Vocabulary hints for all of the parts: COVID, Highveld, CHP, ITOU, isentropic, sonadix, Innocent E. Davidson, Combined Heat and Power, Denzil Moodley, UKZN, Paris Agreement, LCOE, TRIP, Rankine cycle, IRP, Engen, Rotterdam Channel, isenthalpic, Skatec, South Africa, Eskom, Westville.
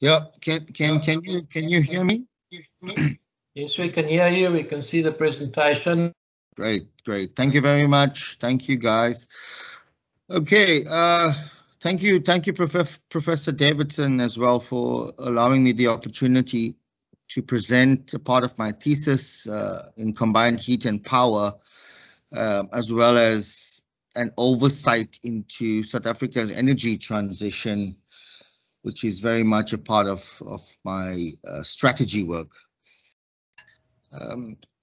Yeah, can you hear me? Yes, we can hear you. We can see the presentation. Great. Thank you very much. Thank you, guys. Okay. Thank you, Professor Davidson, as well, for allowing me the opportunity to present a part of my thesis in combined heat and power, as well as an oversight into South Africa's energy transition, which is very much a part of my strategy work.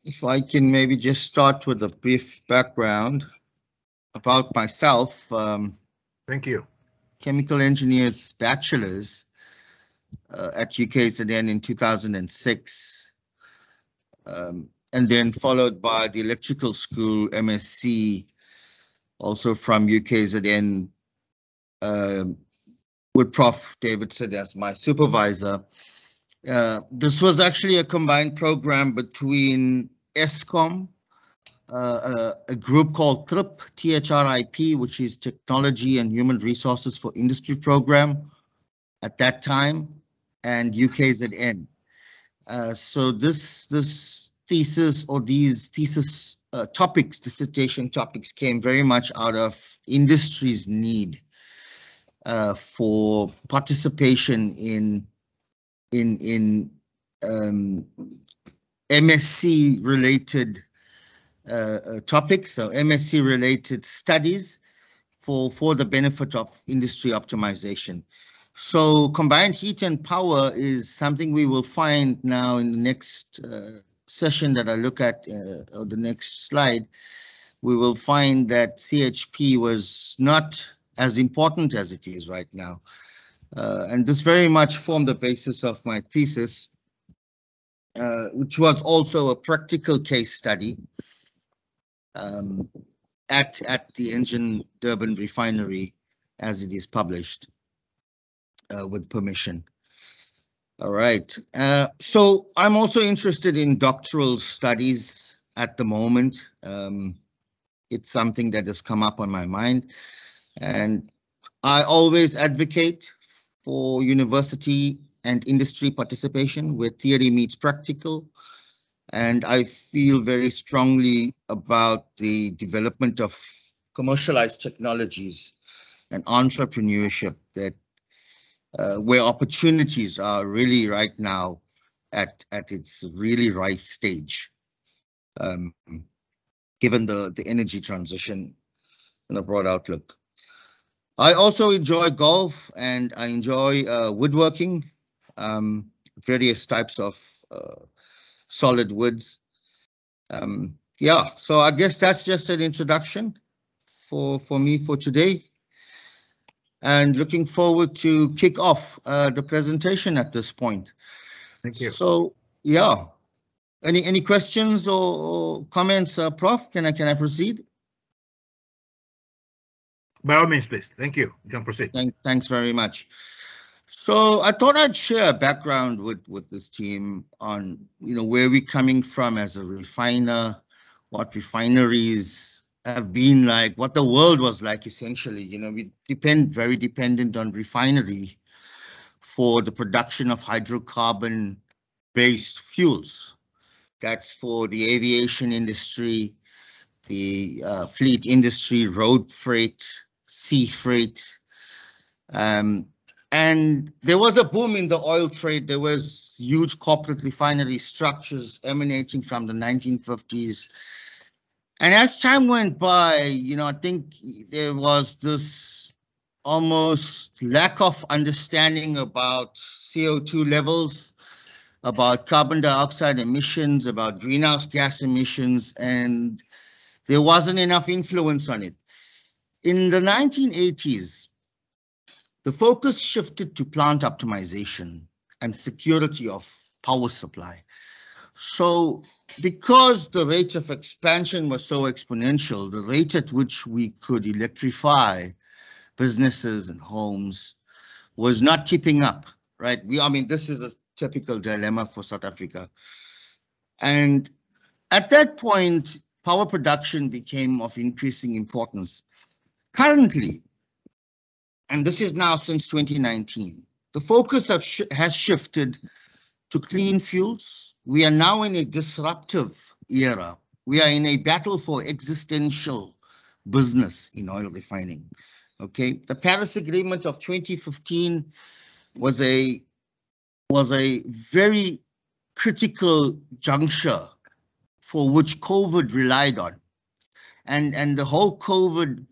If I can maybe just start with a brief background about myself. Thank you. Chemical engineers bachelor's at UKZN in 2006, and then followed by the electrical school MSc, also from UKZN, with Prof. Davidson as my supervisor. This was actually a combined program between Eskom, a group called TRIP, T-H-R-I-P, which is Technology and Human Resources for Industry Program at that time, and UKZN. So this thesis, or these thesis topics, dissertation topics, came very much out of industry's need for participation in MSc related topics, so MSc related studies for the benefit of industry optimization. So combined heat and power is something we will find now in the next session that I look at, or the next slide. We will find that CHP was not as important as it is right now. And this very much formed the basis of my thesis, which was also a practical case study at the Engen Durban refinery, as it is published, with permission. All right. So I'm also interested in doctoral studies at the moment. It's something that has come up on my mind, and I always advocate for university and industry participation where theory meets practical. And I feel very strongly about the development of commercialized technologies and entrepreneurship that where opportunities are really right now at its really ripe stage, given the energy transition and the broad outlook. I also enjoy golf, and I enjoy woodworking, various types of solid woods. Yeah, so I guess that's just an introduction for me for today. And looking forward to kick off the presentation at this point. Thank you. So yeah, any questions or comments, Prof? Can I proceed? By all means, please. Thank you. You can proceed. Thanks very much. So I thought I'd share a background with this team on, where we're coming from as a refiner, what refineries have been like, what the world was like, essentially. We very dependent on refinery for the production of hydrocarbon-based fuels. That's for the aviation industry, the fleet industry, road freight, sea freight. And there was a boom in the oil trade. There was huge corporate refinery structures emanating from the 1950s. And as time went by, I think there was this almost lack of understanding about CO2 levels, about carbon dioxide emissions, about greenhouse gas emissions, and there wasn't enough influence on it. In the 1980s, the focus shifted to plant optimization and security of power supply. So because the rate of expansion was so exponential, the rate at which we could electrify businesses and homes was not keeping up, right? This is a typical dilemma for South Africa. And at that point, power production became of increasing importance. Currently, and this is now since 2019, The focus has shifted to clean fuels. We are now in a disruptive era. We are in a battle for existential business in oil refining. Okay, the Paris Agreement of 2015 was a very critical juncture for which COVID relied on, and the whole COVID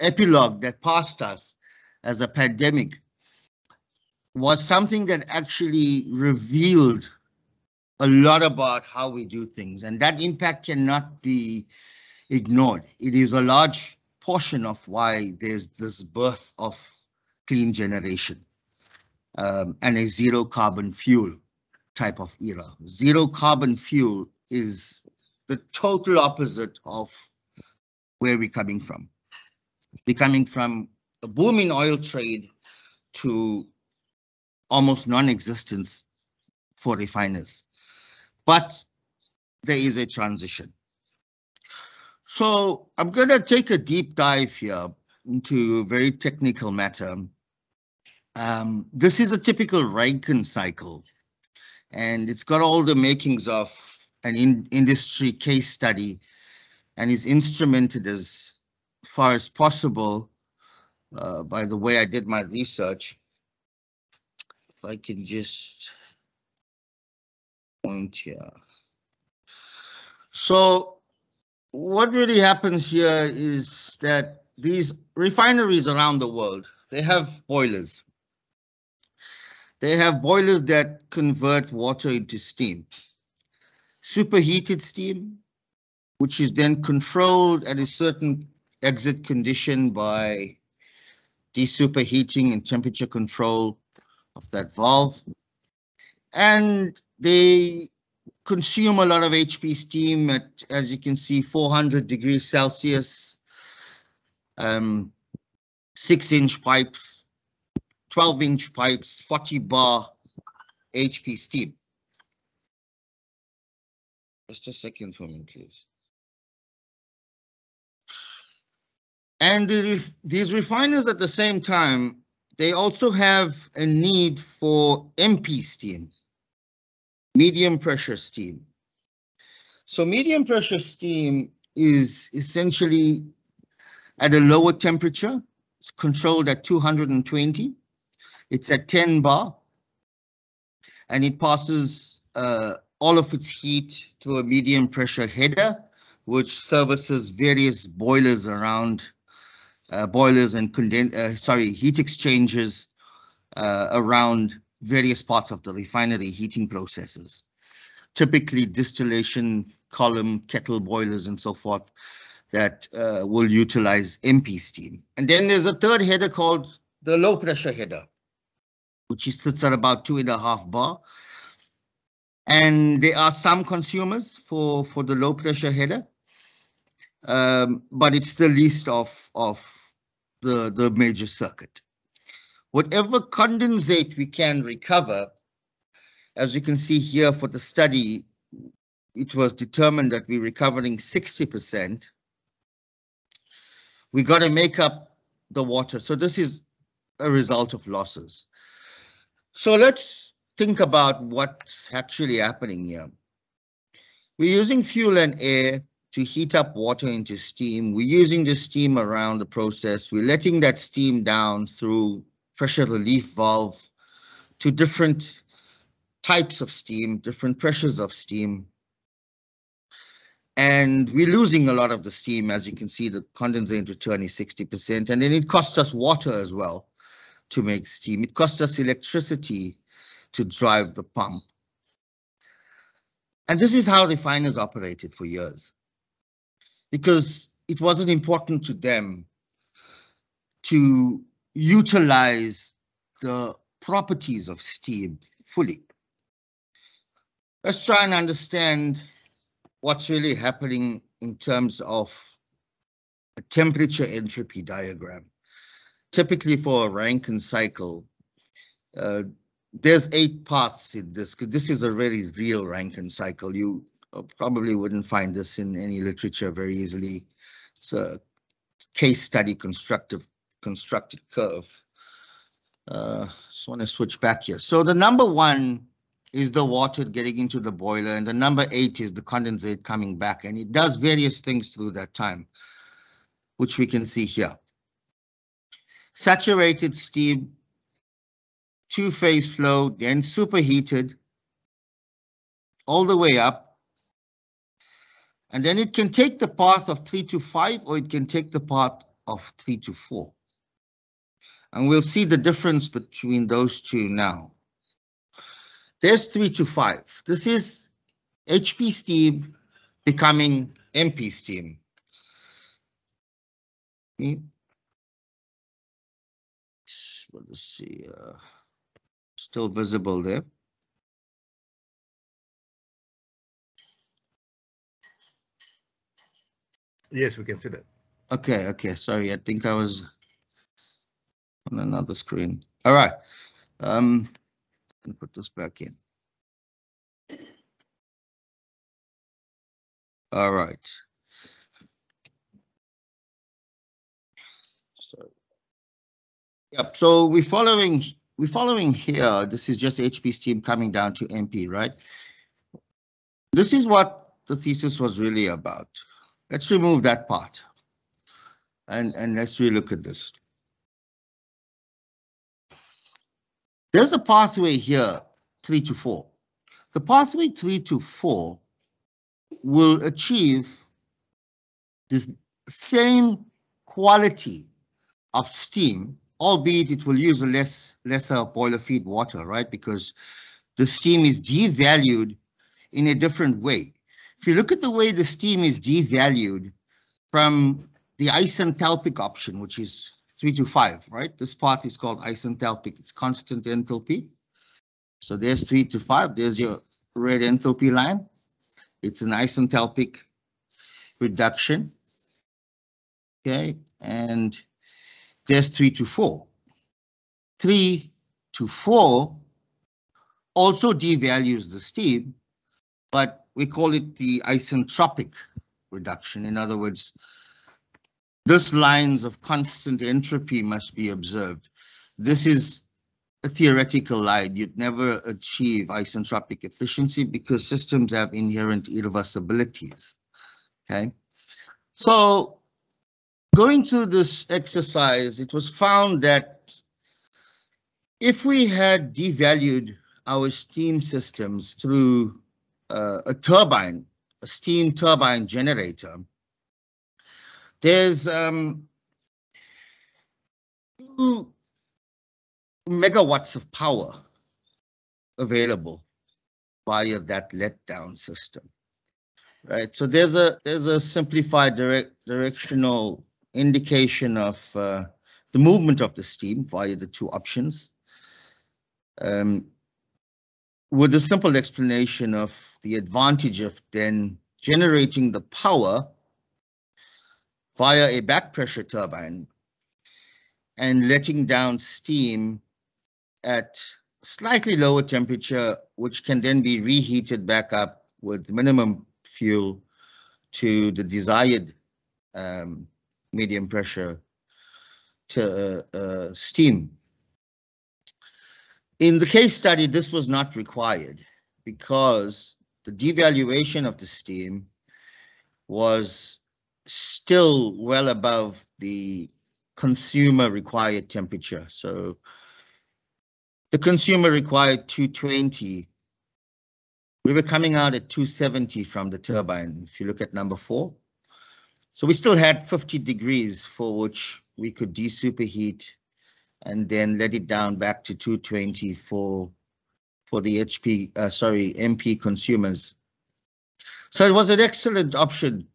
epilogue that passed us as a pandemic was something that actually revealed a lot about how we do things, and that impact cannot be ignored. It is a large portion of why there's this birth of clean generation and a zero carbon fuel type of era. Zero carbon fuel is the total opposite of where we're coming from. We're coming from a booming oil trade to almost non-existence for refiners. But there is a transition. So I'm going to take a deep dive here into a very technical matter. This is a typical Rankine cycle, and it's got all the makings of an industry case study and is instrumented as far as possible by the way I did my research. If I can just point here. So what really happens here is that these refineries around the world, they have boilers. They have boilers that convert water into steam, superheated steam, which is then controlled at a certain exit condition by desuperheating and temperature control of that valve. And they consume a lot of HP steam at, as you can see, 400 degrees Celsius, 6-inch pipes, 12-inch pipes, 40 bar HP steam. Just a second for me, please. And these refiners at the same time, they also have a need for MP steam, medium pressure steam. So medium pressure steam is essentially at a lower temperature. It's controlled at 220. It's at 10 bar, and it passes all of its heat through a medium pressure header, which services various boilers around, boilers and heat exchangers around various parts of the refinery heating processes, typically distillation column, kettle boilers and so forth that will utilize MP steam. And then there's a third header called the low pressure header, which sits at about 2.5 bar. And there are some consumers for the low pressure header, but it's the least of the major circuit. Whatever condensate we can recover, as you can see here for the study, it was determined that we're recovering 60%. We got to make up the water. So this is a result of losses. So let's think about what's actually happening here. We're using fuel and air to heat up water into steam. We're using the steam around the process. We're letting that steam down through pressure relief valve to different types of steam, different pressures of steam. And we're losing a lot of the steam. As you can see, the condensate return is 60%. And then it costs us water as well to make steam. It costs us electricity to drive the pump. And this is how refiners operated for years, because it wasn't important to them to utilize the properties of steam fully. Let's try and understand what's really happening in terms of a temperature entropy diagram. Typically for a Rankine cycle, there's 8 paths in this. This is a very real Rankine cycle. You probably wouldn't find this in any literature very easily. It's a case study constructed curve. Just want to switch back here. So the number one is the water getting into the boiler, and the number 8 is the condensate coming back, and it does various things through that time, which we can see here. Saturated steam, two-phase flow, then superheated all the way up, and then it can take the path of 3 to 5, or it can take the path of 3 to 4. And we'll see the difference between those two now. There's 3 to 5. This is HP steam becoming MP steam. Okay. Let's see, still visible there. Yes, we can see that. Okay, okay, sorry, I think I was on another screen. All right, put this back in. All right. So, yep. So we're following here. This is just HP steam coming down to MP, right? This is what the thesis was really about. Let's remove that part, and let's relook at this. There's a pathway here, 3 to 4. The pathway 3 to 4 will achieve this same quality of steam, albeit it will use a lesser boiler feed water, right? Because the steam is devalued in a different way. If you look at the way the steam is devalued from the isenthalpic option, which is 3 to 5, right? This part is called isenthalpic. It's constant enthalpy. So there's 3 to 5. There's your red enthalpy line. It's an isenthalpic reduction. Okay, and there's 3 to 4. 3 to 4 also devalues the steam, but we call it the isentropic reduction. In other words, these lines of constant entropy must be observed. This is a theoretical line. You'd never achieve isentropic efficiency because systems have inherent irreversibilities. Okay, so going through this exercise, it was found that if we had devalued our steam systems through a turbine, a steam turbine generator, there's 2 megawatts of power available via that letdown system, right? So there's a simplified directional indication of the movement of the steam via the two options, with a simple explanation of the advantage of then generating the power via a back pressure turbine and letting down steam at slightly lower temperature, which can then be reheated back up with minimum fuel to the desired medium pressure to steam. In the case study, this was not required because the devaluation of the steam was still well above the consumer required temperature. So the consumer required 220. We were coming out at 270 from the turbine, if you look at number 4. So we still had 50 degrees for which we could desuperheat and then let it down back to 220 for the MP consumers. So it was an excellent option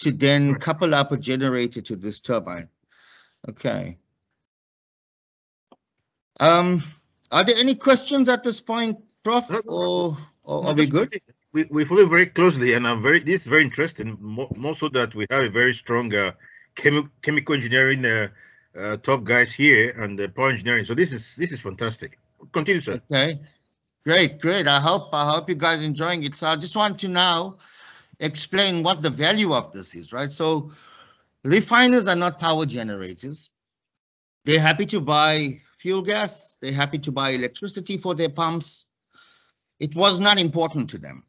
to then couple up a generator to this turbine. Okay. Are there any questions at this point, Prof? Or are we good? We follow very closely, and this is very interesting. More so that we have a very strong chemical engineering top guys here and the power engineering. So this is fantastic. Continue, sir. Okay. Great, great. I hope you guys are enjoying it. So I just want to now explain what the value of this is, right? So refiners are not power generators. They're happy to buy fuel gas. They're happy to buy electricity for their pumps. It was not important to them.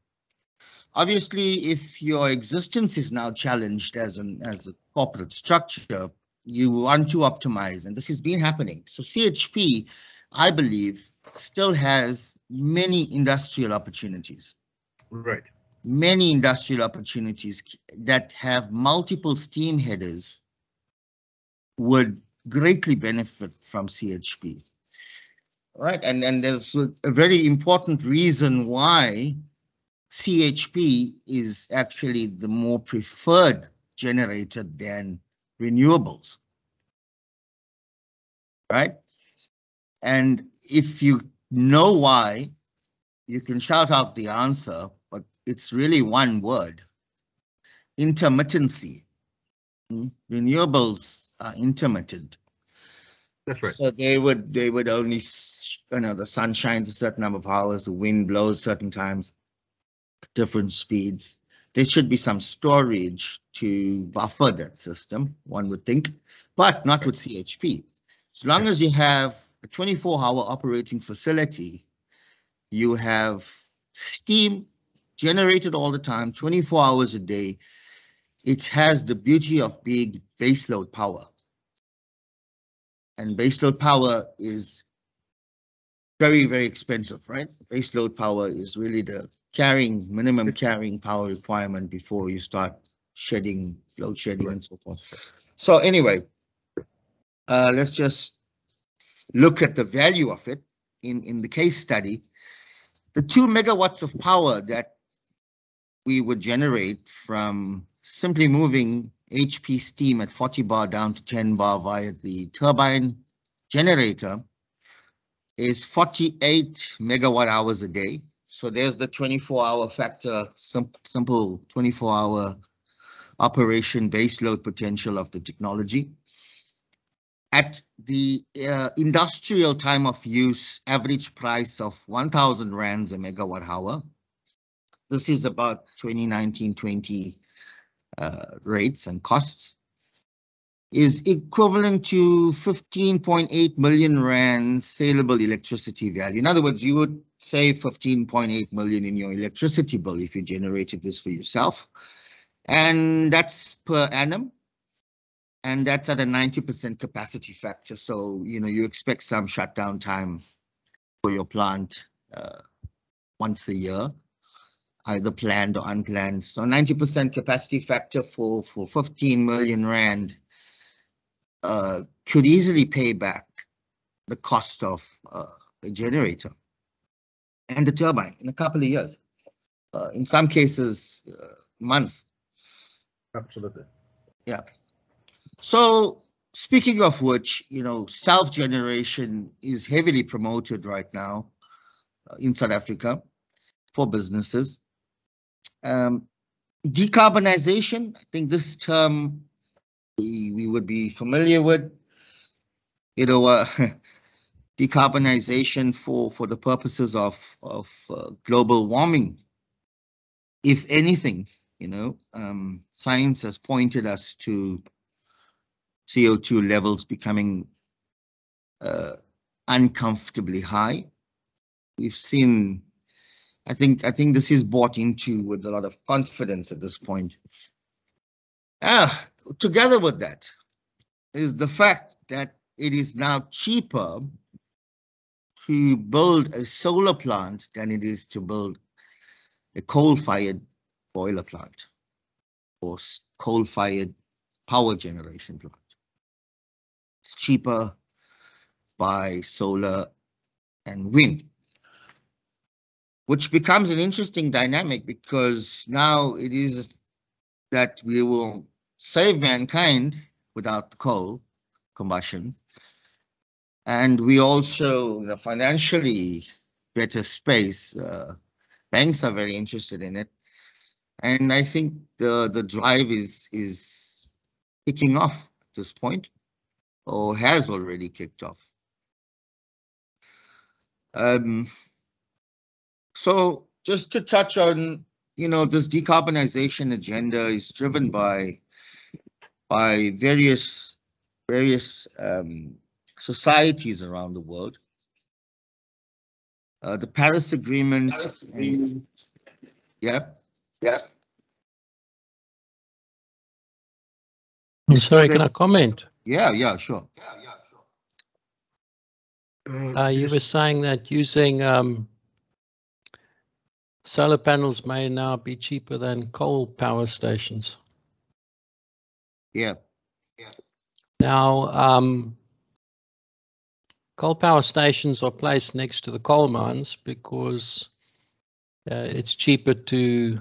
Obviously, if your existence is now challenged as a corporate structure, you want to optimize, and this has been happening. So CHP, I believe, still has many industrial opportunities. Right. Many industrial opportunities that have multiple steam headers would greatly benefit from CHP. Right, and there's a very important reason why CHP is actually the more preferred generator than renewables. Right? And if you know why, you can shout out the answer, but it's really one word: intermittency. Renewables are intermittent. That's right. So they would only, you know, the sun shines a certain number of hours, the wind blows certain times, different speeds. There should be some storage to buffer that system, one would think, but not with CHP. As long as you have a 24-hour operating facility, you have steam generated all the time, 24 hours a day. It has the beauty of being baseload power. And baseload power is very, very expensive, right? Baseload power is really the carrying, minimum carrying power requirement before you start shedding, load shedding and so forth. So anyway, let's just look at the value of it. In the case study, the 2 megawatts of power that we would generate from simply moving HP steam at 40 bar down to 10 bar via the turbine generator is 48 megawatt hours a day. So there's the 24-hour factor, simple 24-hour operation baseload potential of the technology. At the industrial time of use, average price of 1,000 rands a megawatt hour. This is about 2019-20 rates and costs, is equivalent to 15.8 million rand saleable electricity value. In other words, you would save 15.8 million in your electricity bill if you generated this for yourself. And that's per annum. And that's at a 90% capacity factor. So, you know, you expect some shutdown time for your plant once a year, either planned or unplanned. So 90% capacity factor for 15 million rand could easily pay back the cost of a generator and the turbine in a couple of years, in some cases, months. Absolutely. Yeah. So speaking of which, you know, self-generation is heavily promoted right now in South Africa for businesses. Decarbonization, I think this term we would be familiar with. You know, decarbonization for the purposes of global warming. If anything, you know, science has pointed us to CO2 levels becoming uncomfortably high. We've seen, I think this is bought into with a lot of confidence at this point. Together with that is the fact that it is now cheaper to build a solar plant than it is to build a coal-fired boiler plant or coal-fired power generation plant. It's cheaper by solar and wind, which becomes an interesting dynamic because now it is that we will save mankind without coal combustion. And we also, the financially better space, banks are very interested in it. And I think the drive is kicking off at this point, or has already kicked off. So just to touch on, you know, this decarbonization agenda is driven by various societies around the world. The Paris Agreement. Yeah. Sorry, can I comment? Yeah, sure. You were saying that using solar panels may now be cheaper than coal power stations. Yeah. Now, coal power stations are placed next to the coal mines because it's cheaper to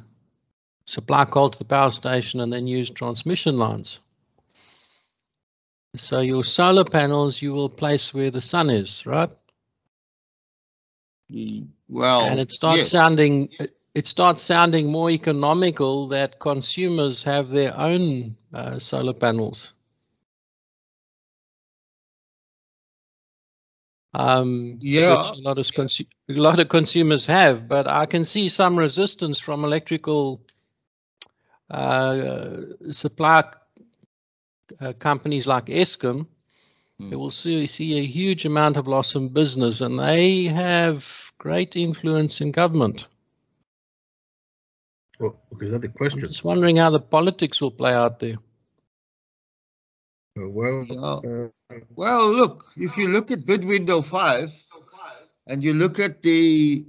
supply coal to the power station and then use transmission lines. So your solar panels you will place where the sun is, right? Well, and it starts sounding more economical that consumers have their own solar panels. Which a lot of consumers have, but I can see some resistance from electrical supply companies like Eskom. They will see a huge amount of loss in business, and they have great influence in government. Well, is that the question? I'm just wondering how the politics will play out there. Well, look, if you look at bid window 5 and you look at the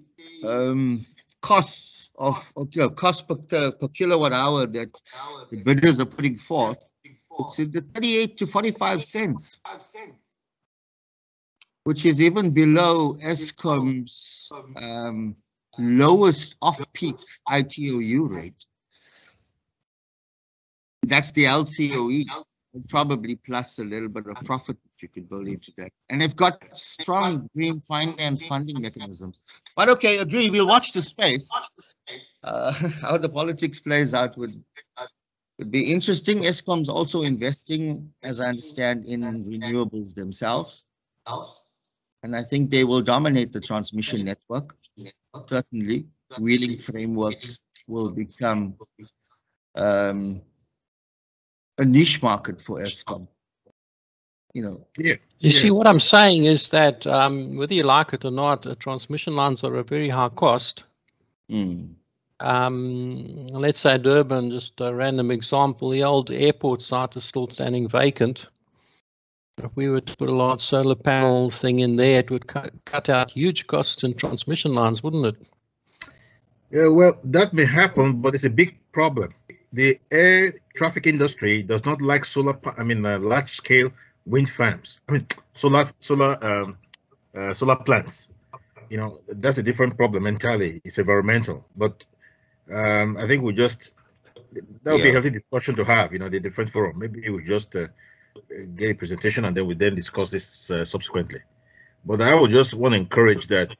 costs of cost per kilowatt hour that the bidders are putting forth, it's in the 38 to 45 cents, which is even below Eskom's lowest off-peak ITOU rate. That's the LCOE, probably plus a little bit of profit that you could build into that. And they've got strong green finance funding mechanisms. But okay, agree, we'll watch the space. How the politics plays out would be interesting. Eskom's also investing, as I understand, in renewables themselves. And I think they will dominate the transmission network. Certainly, wheeling frameworks will become a niche market for Eskom. You see, what I'm saying is that whether you like it or not, transmission lines are a very high cost. Let's say Durban, just a random example, the old airport site is still standing vacant. If we were to put a large solar panel thing in there, it would cut out huge costs in transmission lines, wouldn't it? Yeah, well, that may happen, but it's a big problem. The air traffic industry does not like large-scale wind farms. Solar plants. That's a different problem entirely. It's environmental, but. I think we just, that would be a healthy discussion to have, the different forum. Maybe we just get a presentation and then we discuss this subsequently. But I would just want to encourage that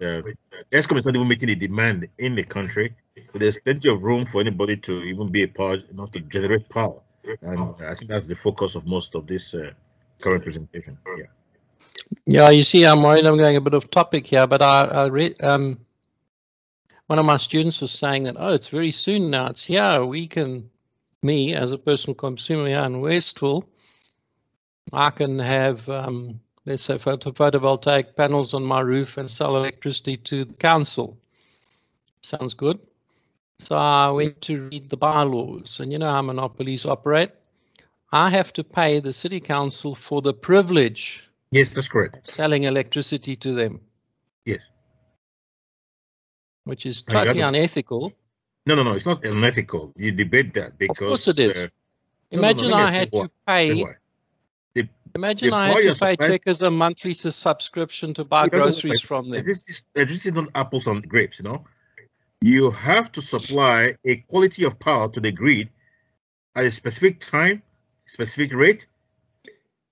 Eskom is not even making a demand in the country. So there's plenty of room for anybody to even be a part, not to generate power. And I think that's the focus of most of this current presentation. Yeah, you see, I'm worried I'm going a bit off topic here, but I read... One of my students was saying that, it's very soon now, it's here, me as a personal consumer here in Westville, I can have, let's say, photovoltaic panels on my roof and sell electricity to the council. Sounds good. So I went to read the bylaws, and how monopolies operate. I have to pay the city council for the privilege. Yes, that's correct. Of selling electricity to them. Yes. Which is totally unethical. No, it's not unethical. You debate that because. Of course it is. Imagine I had to pay Checkers a monthly subscription to buy groceries from them. It's not apples and grapes, You have to supply a quality of power to the grid at a specific time, specific rate,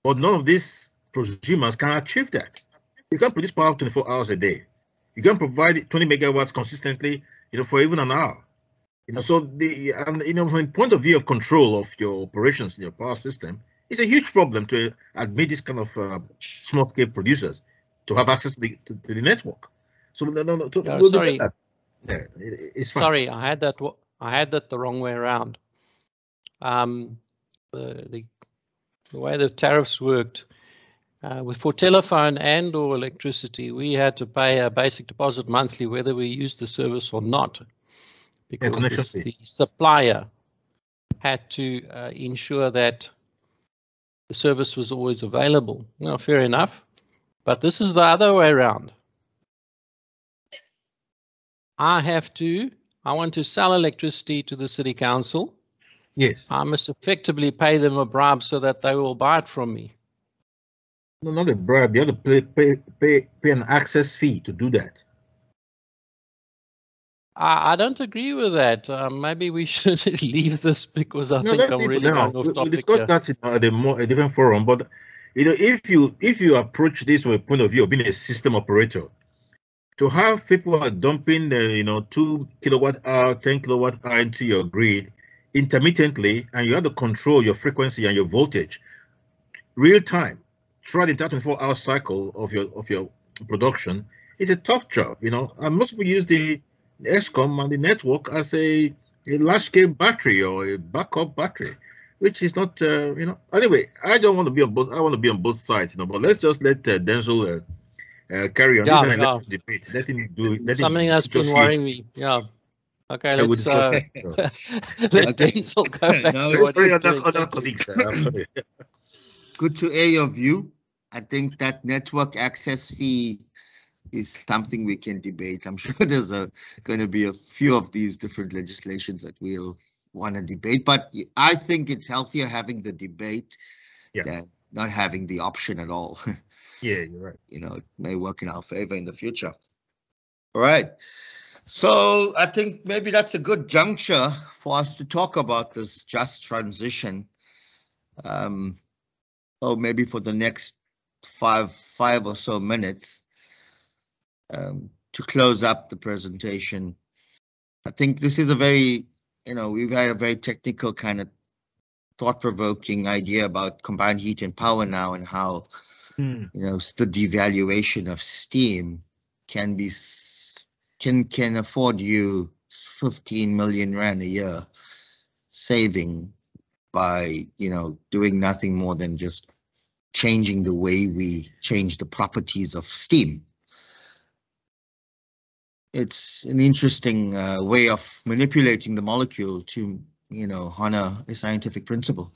but none of these prosumers can achieve that. You can't produce power 24 hours a day. You can provide 20 megawatts consistently, for even an hour. So from the point of view of control of your operations in your power system, it's a huge problem to admit this kind of small-scale producers to have access to the network. So no. It's fine. Sorry, I had that the wrong way around. The way the tariffs worked For telephone and or electricity, we had to pay a basic deposit monthly, whether we used the service or not, because the supplier had to ensure that the service was always available. Now, fair enough, but this is the other way around. I want to sell electricity to the city council. Yes. I must effectively pay them a bribe so that they will buy it from me. No, not a bribe. You have to pay an access fee to do that. I don't agree with that. Maybe we should leave this because I think I'm really going off topic. We discussed that in a different forum, but you know, if you approach this from a point of view of being a system operator, to have people are dumping 2 kilowatt hour, 10 kilowatt hour into your grid intermittently, and you have to control your frequency and your voltage real time throughout the 24-hour cycle of your production, is a tough job, you know. And most people use the Eskom and the network as a large-scale battery or a backup battery, which is not, you know. Anyway, I don't want to be on both. I want to be on both sides, you know. But let's just let Denzel carry on this debate. Let him do it. Something that's been worrying me. Yeah. Okay. Let's. Let Denzel go back. No, to sorry, other colleagues. I'm sorry. Good to hear your view. I think that network access fee is something we can debate. I'm sure there's going to be a few of these different legislations that we'll want to debate, but I think it's healthier having the debate than not having the option at all. Yeah, you're right. You know, it may work in our favor in the future. All right. So I think maybe that's a good juncture for us to talk about this just transition. Oh, maybe for the next five or so minutes to close up the presentation. I think this is a very, you know, we've had a very technical kind of thought-provoking idea about combined heat and power now, and how, you know, the devaluation of steam can be, can afford you 15 million rand a year saving by, you know, doing nothing more than just changing the way we change the properties of steam. It's an interesting way of manipulating the molecule to, you know, honor a scientific principle.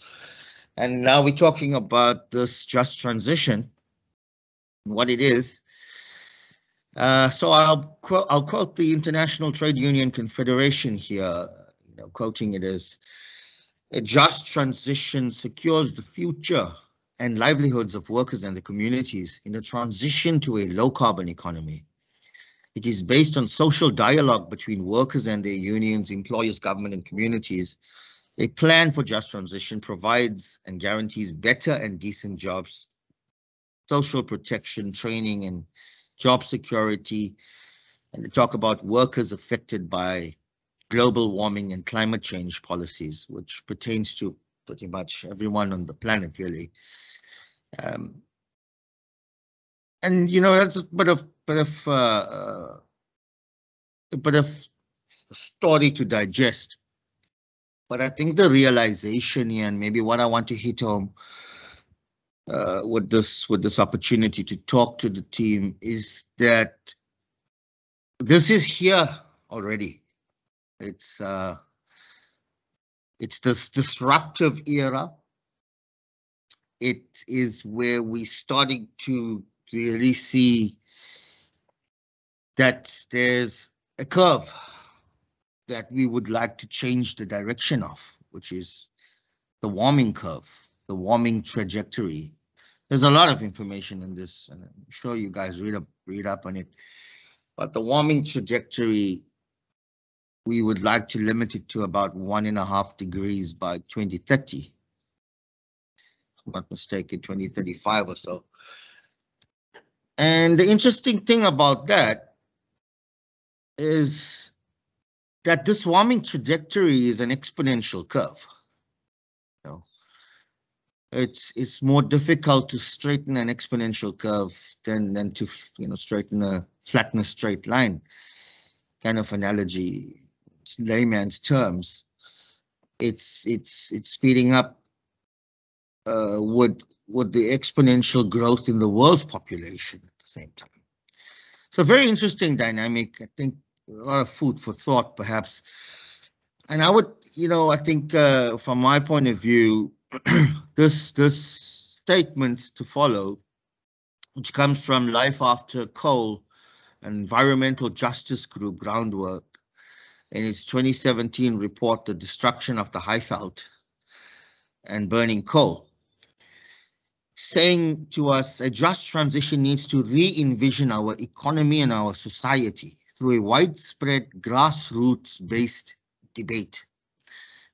And now we're talking about this just transition, what it is. So I'll quote the International Trade Union Confederation here, you know, quoting it as, "A just transition secures the future and livelihoods of workers and the communities in the transition to a low-carbon economy. It is based on social dialogue between workers and their unions, employers, government, and communities. A plan for just transition provides and guarantees better and decent jobs, social protection, training, and job security." And they talk about workers affected by global warming and climate change policies, which pertains to pretty much everyone on the planet, really. And you know, that's a bit of a story to digest. But I think the realization here, and maybe what I want to hit home with this opportunity to talk to the team, is that this is here already. It's this disruptive era. It is where we're starting to really see that there's a curve that we would like to change the direction of, which is the warming curve, the warming trajectory. There's a lot of information in this, and I'm sure you guys read up on it. But the warming trajectory, we would like to limit it to about 1.5 degrees by 2030. If I'm not mistaken, 2035 or so. And the interesting thing about that is that this warming trajectory is an exponential curve. You know, it's more difficult to straighten an exponential curve than to, you know, straighten a flatness straight line kind of analogy. Layman's terms, it's speeding up with the exponential growth in the world's population at the same time. So very interesting dynamic. I think a lot of food for thought, perhaps. And I would, you know, I think from my point of view, this statements to follow, which comes from Life After Coal, an environmental justice group groundwork, in its 2017 report, The Destruction of the Highveld and Burning Coal, saying to us, a just transition needs to re-envision our economy and our society through a widespread grassroots-based debate.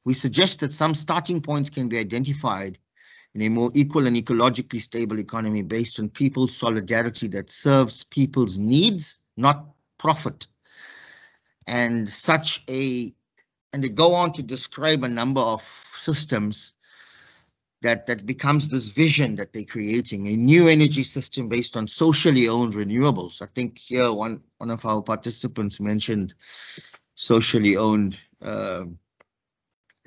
We suggest that some starting points can be identified in a more equal and ecologically stable economy based on people's solidarity that serves people's needs, not profit. And such a, and they go on to describe a number of systems that becomes this vision that they're creating, a new energy system based on socially owned renewables. I think here one of our participants mentioned socially owned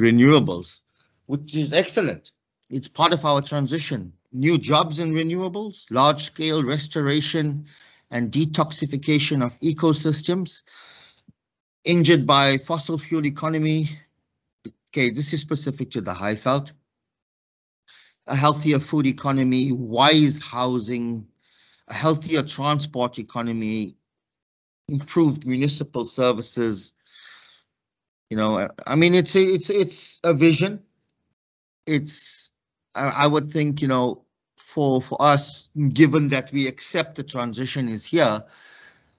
renewables, which is excellent. It's part of our transition. New jobs in renewables, large-scale restoration and detoxification of ecosystems injured by fossil fuel economy. Okay, this is specific to the Highveld. A healthier food economy, wise housing, a healthier transport economy, improved municipal services. You know, I mean, it's a vision. It's, I would think, you know, for us, given that we accept the transition is here,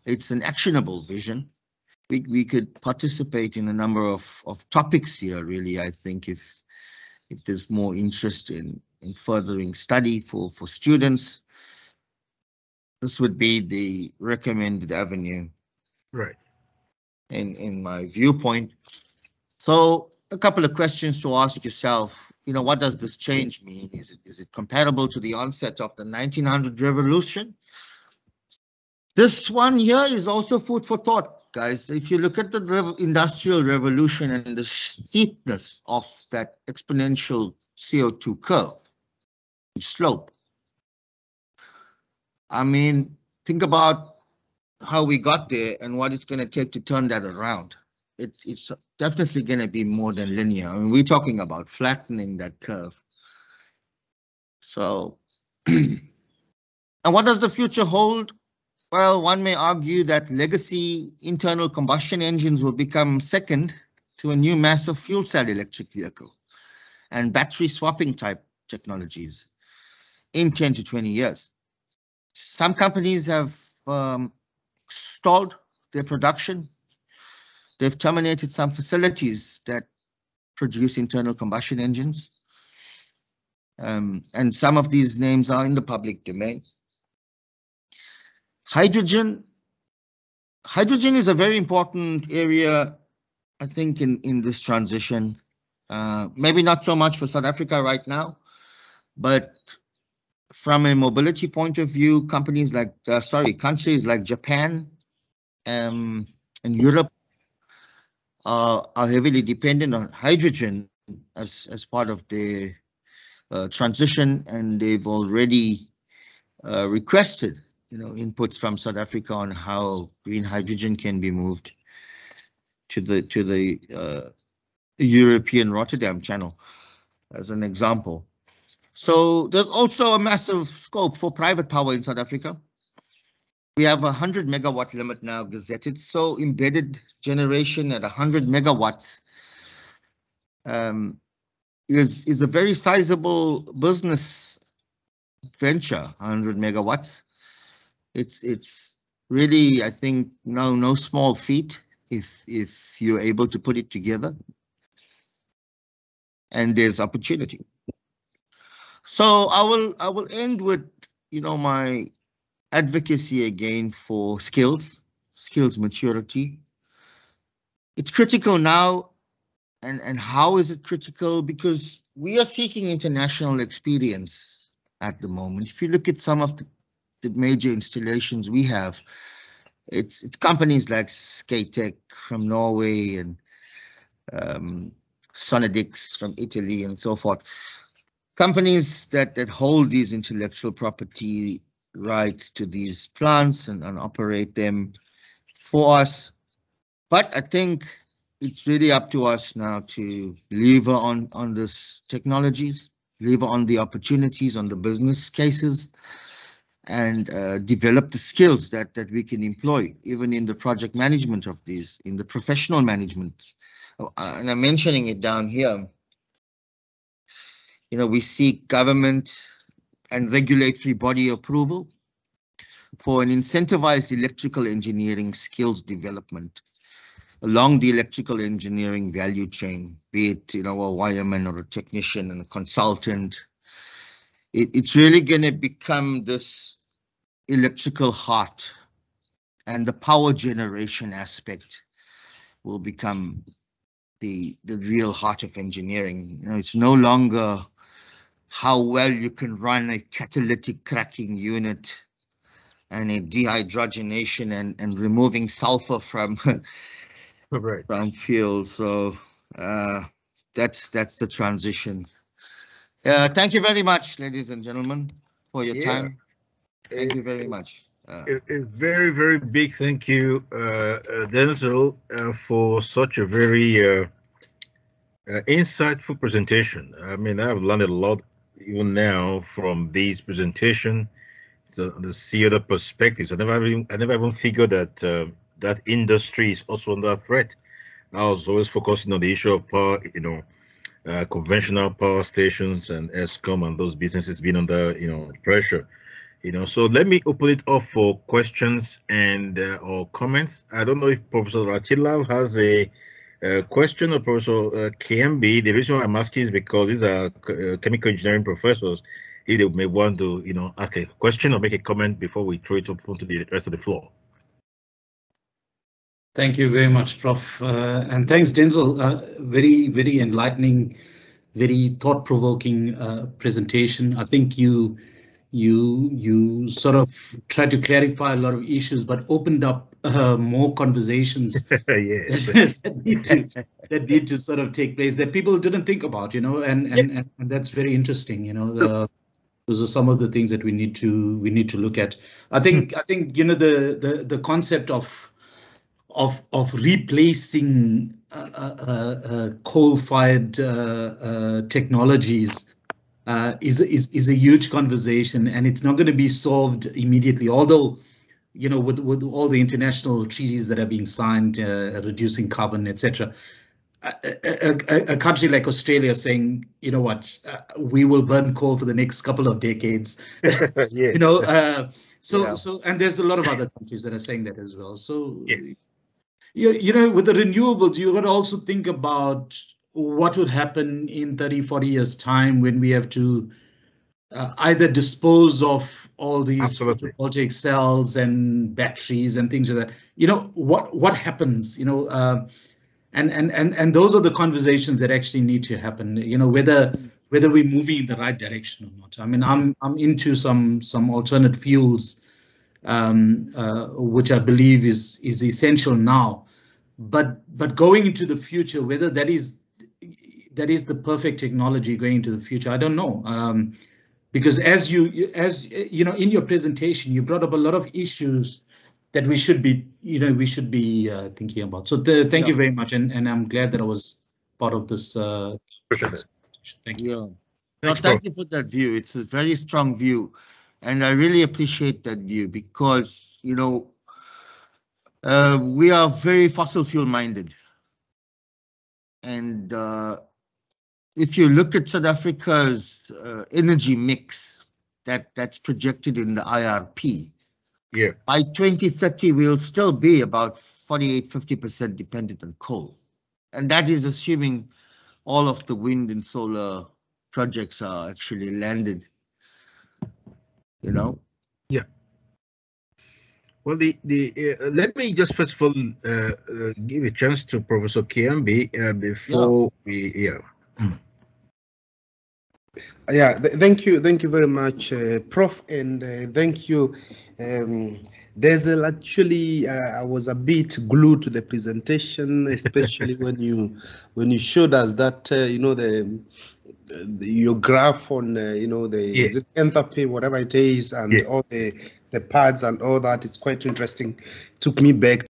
it's an actionable vision. We could participate in a number of topics here, really, I think, if there's more interest in furthering study for students. This would be the recommended avenue. Right. In my viewpoint. So a couple of questions to ask yourself. You know, what does this change mean? Is it comparable to the onset of the 1900 revolution? This one here is also food for thought, guys. If you look at the Industrial Revolution and the steepness of that exponential CO2 curve, slope, I mean, think about how we got there and what it's going to take to turn that around. It's definitely going to be more than linear. I mean, we're talking about flattening that curve. So, and what does the future hold? Well, one may argue that legacy internal combustion engines will become second to a new mass of fuel cell electric vehicle and battery swapping type technologies in 10 to 20 years. Some companies have stalled their production. They've terminated some facilities that produce internal combustion engines. And some of these names are in the public domain. Hydrogen is a very important area, I think, in this transition. Maybe not so much for South Africa right now, but from a mobility point of view, countries like Japan and Europe are heavily dependent on hydrogen as part of their transition, and they've already requested, you know, inputs from South Africa on how green hydrogen can be moved to the European Rotterdam Channel, as an example. So there's also a massive scope for private power in South Africa. We have a 100-megawatt limit now gazetted, so embedded generation at 100 megawatts is a very sizable business venture, 100 megawatts. It's really, I think, no small feat if you're able to put it together. And there's opportunity. So I will end with, you know, my advocacy again for skills maturity. It's critical now, and how is it critical? Because we are seeking international experience at the moment. If you look at some of the major installations we have, it's companies like Skatec from Norway and Sonadix from Italy and so forth. Companies that hold these intellectual property rights to these plants and operate them for us. But I think it's really up to us now to lever on these technologies, lever on the opportunities, on the business cases, and develop the skills that we can employ, even in the project management of these, in the professional management. And I'm mentioning it down here. You know, we seek government and regulatory body approval for an incentivized electrical engineering skills development along the electrical engineering value chain, be it, you know, a wireman or a technician and a consultant. It's really going to become this electrical heart, and the power generation aspect will become the real heart of engineering. You know, it's no longer how well you can run a catalytic cracking unit and a dehydrogenation and removing sulfur from from fuel. So that's the transition. Thank you very much, ladies and gentlemen, for your time. Thank you very much. A very, very big thank you, Denzel, for such a very insightful presentation. I mean, I've learned a lot even now from this presentation, to see other perspectives. I never even figured that that industry is also under threat. I was always focusing on the issue of power, you know, conventional power stations and Eskom and those businesses being under, you know, pressure. You know, so let me open it up for questions and or comments. I don't know if Professor Rachilal has a question, or Professor KMB. The reason why I'm asking is because these are chemical engineering professors. If they may want to, you know, ask a question or make a comment before we throw it open to the rest of the floor. Thank you very much, Prof. And thanks, Denzel. Very, very enlightening, very thought-provoking presentation. I think you sort of tried to clarify a lot of issues, but opened up more conversations that need to sort of take place that people didn't think about, you know, and that's very interesting, you know. Those are some of the things that we need to look at. I think you know, the concept of replacing coal-fired technologies is a huge conversation, and it's not going to be solved immediately. Although, you know, with all the international treaties that are being signed, reducing carbon, etc., a country like Australia saying, you know what, we will burn coal for the next couple of decades. You know, so and there's a lot of other countries that are saying that as well. So, you know, with the renewables, you got to also think about what would happen in 30-40 years time when we have to either dispose of all these photovoltaic cells and batteries and things like that. You know, what happens, you know, and those are the conversations that actually need to happen, you know, whether we're moving in the right direction or not. I mean, I'm into some alternate fuels, which I believe is essential now, but going into the future, whether that is the perfect technology going into the future, I don't know, because as you know, in your presentation, you brought up a lot of issues that we should be, you know, thinking about. So thank you very much, and I'm glad that I was part of this. Thank you. Yeah. No, thank you for that view. It's a very strong view, and I really appreciate that view because, you know, we are very fossil fuel minded. And if you look at South Africa's energy mix that's projected in the IRP, by 2030 we'll still be about 48-50% dependent on coal, and that is assuming all of the wind and solar projects are actually landed. You know. Yeah. Well, the let me just first of all give a chance to Professor KMB before thank you very much, Prof, and thank you. Denzel, actually, I was a bit glued to the presentation, especially when you showed us that you know, the your graph on is it enthalpy, whatever it is, and all the pads and all that. It's quite interesting. Took me back.